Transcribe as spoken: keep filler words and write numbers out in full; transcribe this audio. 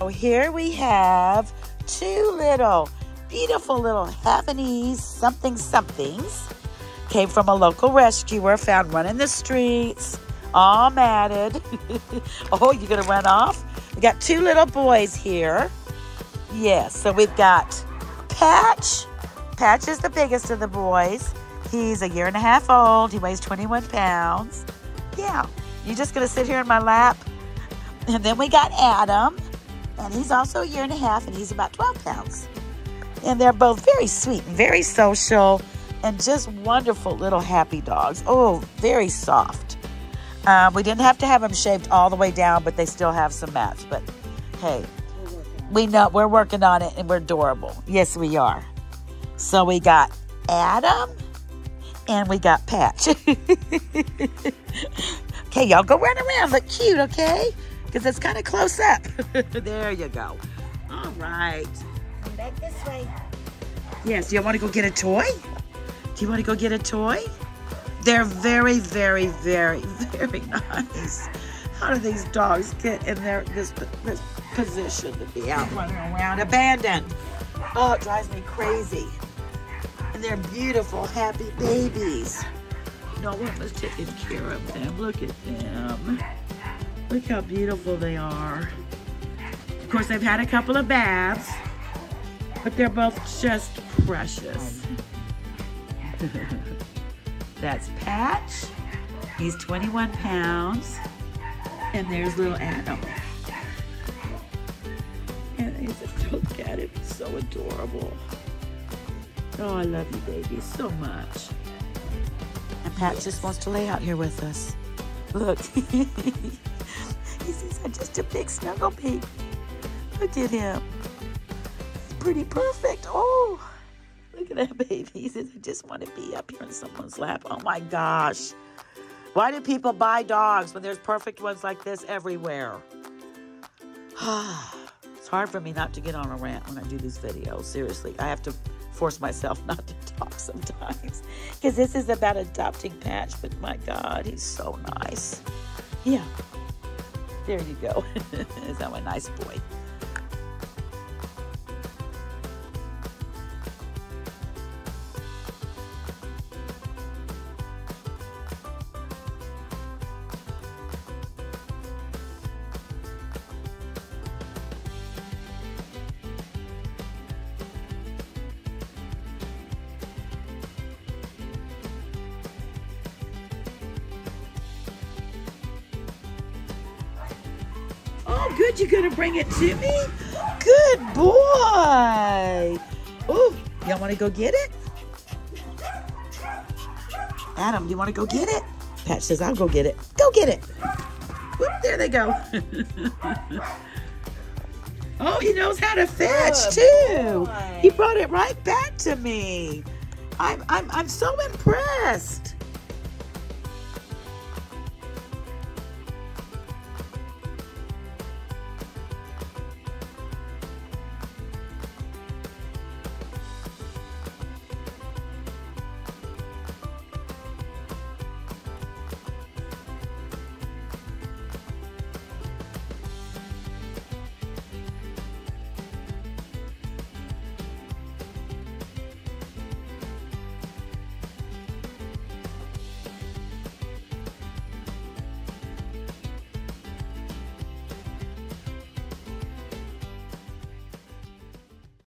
So here we have two little, beautiful little Havanese something somethings. Came from a local rescuer, found running the streets, all matted. Oh, you're gonna run off? We got two little boys here. Yes, yeah, so we've got Patch. Patch is the biggest of the boys. He's a year and a half old. He weighs twenty-one pounds. Yeah, you're just gonna sit here in my lap. And then we got Adam, and he's also a year and a half, and he's about twelve pounds. And they're both very sweet and very social and just wonderful little happy dogs. Oh, very soft. Um, we didn't have to have them shaved all the way down, but they still have some mats. But hey, we know we're working on it, and we're adorable. Yes, we are. So we got Adam, and we got Patch. Okay, y'all go run around. Look cute, okay? Because it's kind of close up. There you go. All right. Come back this way. Yes, you want to go get a toy? Do you want to go get a toy? They're very, very, very, very nice. How do these dogs get in their this, this position to be out running around abandoned? Oh, it drives me crazy. And they're beautiful, happy babies. No one was taking care of them. Look at them. Look how beautiful they are. Of course, they've had a couple of baths, but they're both just precious. That's Patch. He's twenty-one pounds. And there's little Adam. And he's a, look at him, he's so adorable. Oh, I love you, baby, so much. And Patch yes. just wants to lay out here with us. Look, he's just a big snuggle pig. Look at him. He's pretty perfect. Oh. Look at that baby. He says, I just want to be up here in someone's lap. Oh, my gosh. Why do people buy dogs when there's perfect ones like this everywhere? It's hard for me not to get on a rant when I do these videos. Seriously, I have to force myself not to talk sometimes. Because this is about adopting Patch, but my God, he's so nice. Yeah. There you go. Is that a nice boy? Oh, good, you're gonna bring it to me? Good boy. Oh, y'all wanna go get it? Adam, do you wanna go get it? Patch says, I'll go get it. Go get it. Whoop, there they go. Oh, he knows how to fetch too. He brought it right back to me. I'm I'm I'm so impressed.